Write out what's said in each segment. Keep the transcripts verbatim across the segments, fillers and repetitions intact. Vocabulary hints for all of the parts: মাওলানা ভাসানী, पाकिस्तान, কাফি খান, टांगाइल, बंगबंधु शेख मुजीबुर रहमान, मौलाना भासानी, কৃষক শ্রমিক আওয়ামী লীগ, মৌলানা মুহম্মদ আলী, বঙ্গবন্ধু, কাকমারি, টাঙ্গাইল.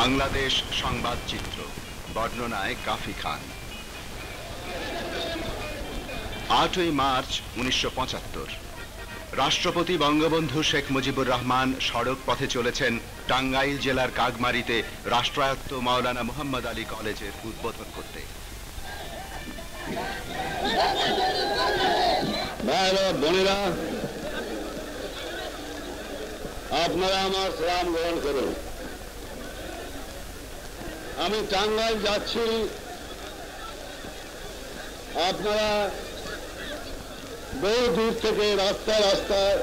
বাংলাদেশ সংবাদচিত্র বর্ণনায় কাফি খান। आठই मार्च उन्नीसशो पचहत्तर राष्ट्रपति बंगबंधु शेख मुजीबुर रहमान सड़क पथे चलेছেন टांगाइल जिलार कागमारीते राष्ट्रायत्त मौलाना मुहम्मद आली कॉलेजेर उद्बोधन करते। भाइरा बोनेरा आपनारा आमार सलाम ग्रहण करुन। आमी टांगाइल जाচ্ছি, आपनारा বহু দূর থেকে রাস্তায় রাস্তায়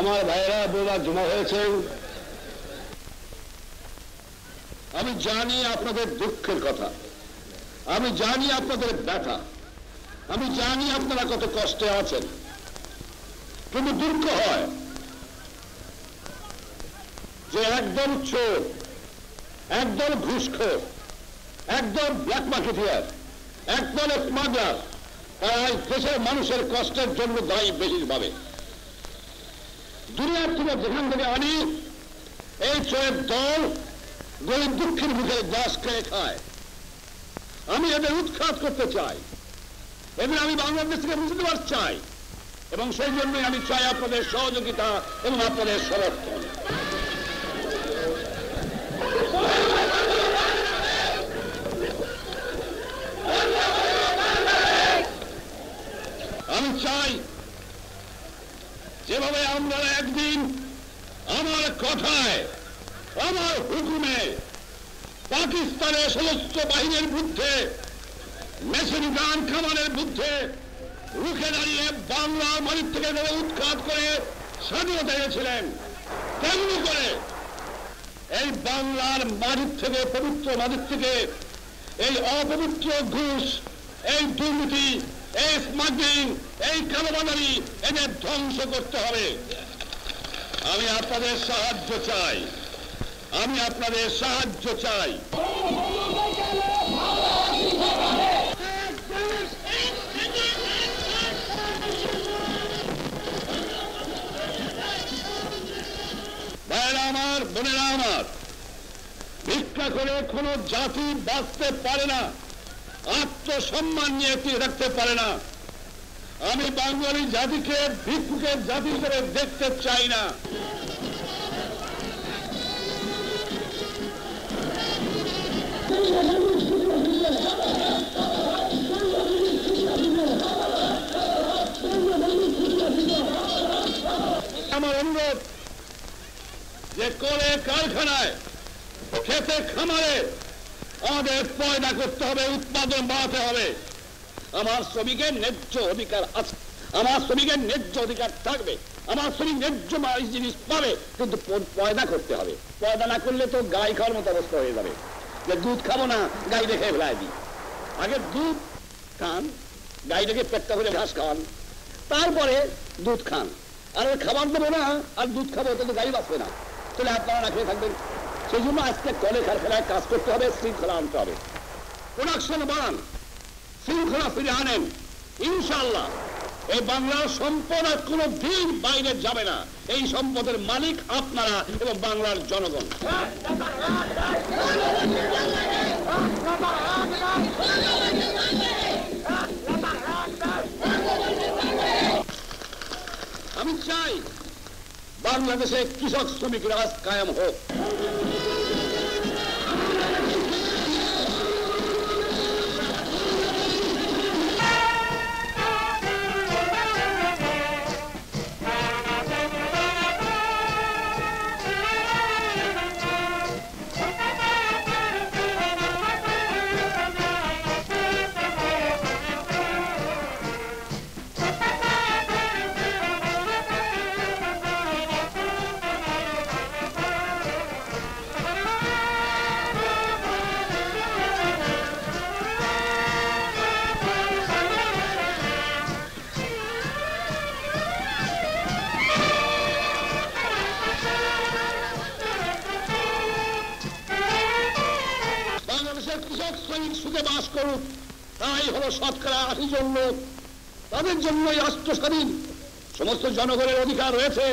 আমার ভাইরা বোনেরা জমা হয়েছেন। আমি জানি আপনাদের দুঃখের কথা, আমি জানি আপনাদের ব্যথা, আমি জানি আপনারা কত কষ্টে আছেন, কিন্তু দুঃখ হয় যে একদম চোর, একদম ঘুষখোর, একদম ব্ল্যাক মার্কেটিয়ার, একদম স্মাগলার आज देश मानुषर कष्टर जन्म दायी बेशी भावे दुनिया तुम्हें जेखान थेके आनी एई चोरेर दल गरीब दुःखेर मुखे घास खेये खाय। आमी एदेर उत्खात करते चाई, एदेर आमी बांग्लादेश थेके मुछते पारते चाई एबं सेई जन्यई आमी चाई आपनादेर सहयोगिता एबं आपनादेर समर्थन। पाकिस्तान समस्त बाहिनीर बिरुद्धे मेशिन गान कमानेर बिरुद्धे रुखे दाड़िये बांग्लार माटी थेके जरा उत्खात करे स्वाधीनता এনেছিলেন, তেমনি করে এই বাংলার মাটি থেকে পবিত্র মাটি থেকে এই অপবিত্র ঘুষ, এই দুর্নীতি, এই স্মাগলিং, এই কালোবাজারি এদের ধ্বংস করতে হবে। আমি আপনাদের সাহায্য চাই, আমি আপনাদের সাহায্য চাই। ভাইরা আমার, বোনেরা আমার, ভিক্ষা করে কোনো জাতি বাঁচতে পারে না, আত্মসম্মান নিয়ে টিকে রাখতে পারে না। আমি বাঙালি জাতিকে ভিক্ষুকের জাতি হিসেবে দেখতে চাই না। আমার অনুরোধ যে কলে কারখানায় খেতে খামারে আমাদের পয়দা করতে হবে, উৎপাদন বাড়াতে হবে। আমার শ্রমিকের ন্যায্য অধিকার আছে, আমার শ্রমিকের ন্যায্য অধিকার থাকবে, আমার শ্রমিক ন্যায্য জিনিস পাবে, কিন্তু পয়দা করতে হবে। পয়দা না করলে তো গাই খাওয়ার মতো অবস্থা হয়ে যাবে যে দুধ খাবো না গাই রেখে ফেলাই দিই। আগে দুধ খান, গাই রেখে পেটটা করে ঘাস খাওয়ান, তারপরে দুধ খান। আর খাবার দেবো না আর দুধ খাবো তাহলে গাই বাঁচবে না, তাহলে আপনারা না খেয়ে থাকবেন। সেই জন্য আজকে কলে কারখানায় কাজ করতে হবে, শৃঙ্খলা আনতে হবে, প্রোডাকশন বাড়ান, শৃঙ্খলা ফিরে আনেন। ইনশাল্লাহ এই বাংলার সম্পদ আর কোনো দিন বাইরে যাবে না। এই সম্পদের মালিক আপনারা এবং বাংলার জনগণ। আমি চাই বাংলাদেশে কৃষক শ্রমিক রাজ কায়েম হোক। সমস্ত জনগণের অধিকার রয়েছে,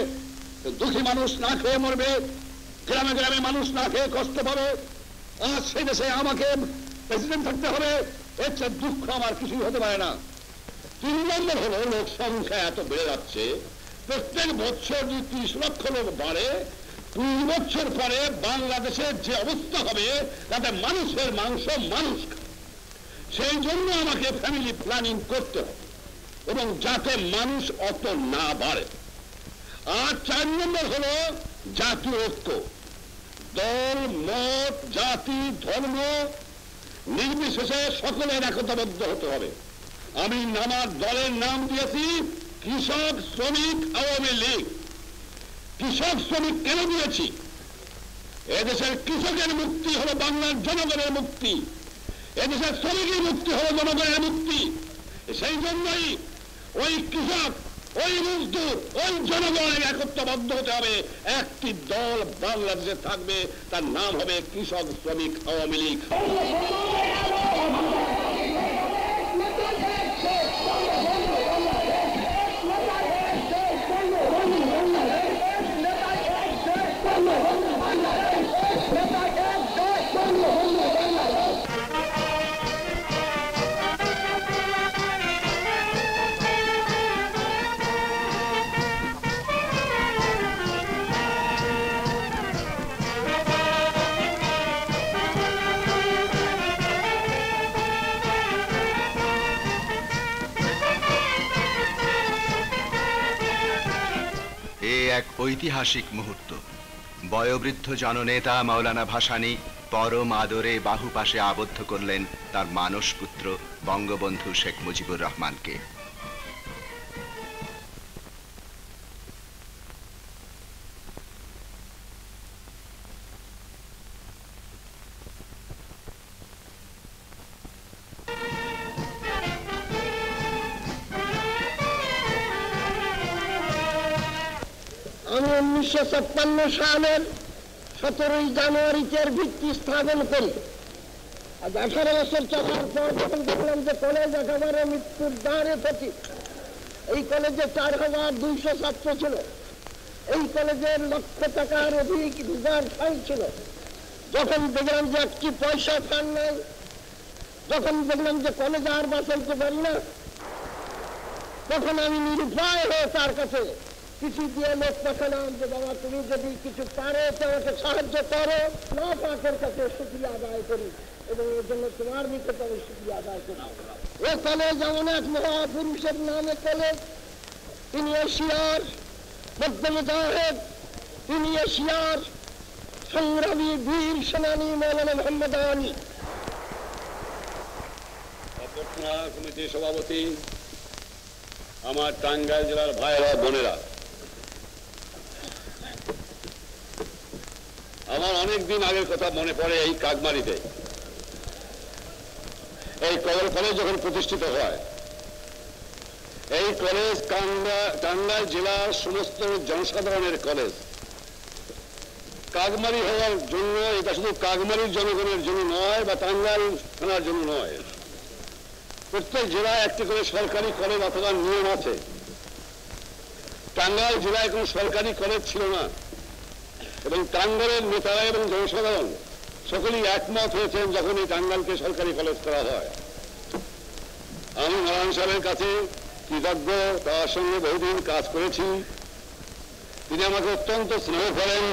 দুঃখী মানুষ না খেয়ে মরবে, গ্রামে গ্রামে মানুষ না খেয়ে কষ্ট পাবে, আর সেই দেশে আমাকে প্রেসিডেন্ট থাকতে হবে, এর চেয়ে দুঃখ আমার কিছুই হতে পারে না। তিন নম্বর হলো লোক সংখ্যা এত বেড়ে যাচ্ছে, প্রত্যেক বছর যদি ত্রিশ লক্ষ লোক বাড়ে, দুই বছর পরে বাংলাদেশের যে অবস্থা হবে তাতে মানুষের মাংস মানুষ খায়। সেই জন্য আমাকে ফ্যামিলি প্ল্যানিং করতে হবে এবং যাতে মানুষ অত না বাড়ে। আর চার নম্বর হলো জাতীয় ঐক্য। দল মত জাতি ধর্ম নির্বিশেষে সকলের একতাবদ্ধ হতে হবে। আমি আমার দলের নাম দিয়েছি কৃষক শ্রমিক আওয়ামী লীগ। কৃষক শ্রমিক কেন দিয়েছি? এদেশের কৃষকের মুক্তি হলো বাংলার জনগণের মুক্তি, এদেশের শ্রমিকের মুক্তি হলো জনগণের মুক্তি। সেই জন্যই ওই কৃষক ওই মজদুর ওই জনগণের একত্রবদ্ধ হতে হবে। একটি দল বাংলাদেশে থাকবে, তার নাম হবে কৃষক শ্রমিক আওয়ামী লীগ। एक ऐतिहासिक मुहूर्त। वयोवृद्ध जननेता मौलाना भासानी परम आदरे बाहुपाशे आबद्ध करलें तार मानस पुत्र बंगबंधु शेख मुजीबुर रहमान के। उन्नीसशो छप्पन्न साल सतर जानुआरी भित्ति स्थापन करी अठारो बचर चलार पर जब देखल कलेज एके मृत्यु द्वारे पची कलेजे चार हजार दुश छात्र छो कलेजे लक्ष टार अधिक रिजार्व फाइल छो जख देखल एक पैसा फान नहीं जख देखल कलेज और बाचलते परिना तक हमें निरुपाय हो तरह किसी दिए लोक पाठालाम जो बाबा तुम्हें यदि किसी पारो तो আমাকে সাহায্য করো, না পারার কাছে শুকরিয়া আদায় করি এবং এর জন্য তোমার নিকট আমি শুকরিয়া আদায় করি। এই কলেজ যেমন এক মহাপুরুষের নামে কলেজ, তিনি এশিয়ার মধ্যমজাহেদ, তিনি এশিয়ার সংগ্রামী বীর সেনানী মৌলানা মুহম্মদ আলী। অপরপক্ষে কমিটির সভাপতি আমার টাঙ্গাইল জেলার ভাইরা বোনেরা, আমার অনেক দিন আগের কথা মনে পড়ে। এই কাকমারিতে এই কলেজ যখন প্রতিষ্ঠিত হয়, এই কলেজ টাঙ্গাইল জেলার সমস্ত জনসাধারণের কলেজ। কাকমারি হওয়ার জন্য এটা শুধু কাকমারির জনগণের জন্য নয় বা টাঙ্গাইল থানার জন্য নয়, প্রত্যেক জেলায় একটি করে সরকারি কলেজ অথবা নিয়ম আছে। টাঙ্গাইল জেলায় কোনো সরকারি কলেজ ছিল না এবং টাঙ্গাইলের নেতারা এবং জনসাধারণ সকলেই একমত হয়েছেন যখন এই টাঙ্গাইলকে সরকারি কলেজ করা হয়। আমি মৌলানা সাহেবের কাছে কৃতজ্ঞ, তার সঙ্গে বহুদিন কাজ করেছি, তিনি আমাকে অত্যন্ত স্নেহ করেন।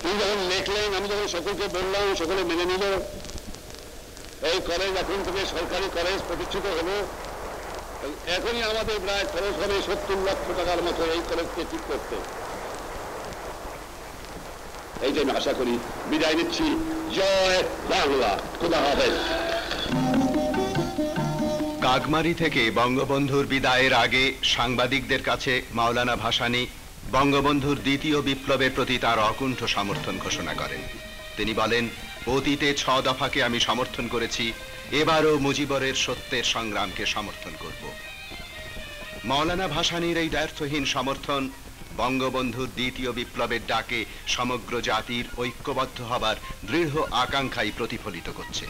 তিনি যখন লিখলেন, আমি যখন সকলকে বললাম, সকলে মেনে নিল। এই কলেজ এখন থেকে সরকারি কলেজ প্রতিষ্ঠিত হলো। এখনই আমাদের প্রায় খরচ হবে সত্তর লক্ষ টাকার মতো এই কলেজকে ঠিক করতে। এই যে আমি আশা করি বিদায় নিচ্ছি। জয় বাংলা, খোদা হাফেজ। কাকমারি থেকে বঙ্গবন্ধুর বিদায়ের আগে সাংবাদিকদের কাছে মাওলানা ভাসানী বঙ্গবন্ধুর দ্বিতীয় বিপ্লবের প্রতি তার অকুণ্ঠ সমর্থন ঘোষণা করেন। তিনি বলেন, অতীতে ছ দফাকে আমি সমর্থন করেছি, এবারও মুজিবরের সত্যের সংগ্রামকে সমর্থন করব। মৌলানা ভাসানীর এই দ্ব্যর্থহীন সমর্থন বঙ্গবন্ধুর দ্বিতীয় বিপ্লবের ডাকে সমগ্র জাতির ঐক্যবদ্ধ হবার দৃঢ় আকাঙ্ক্ষাই প্রতিফলিত করছে।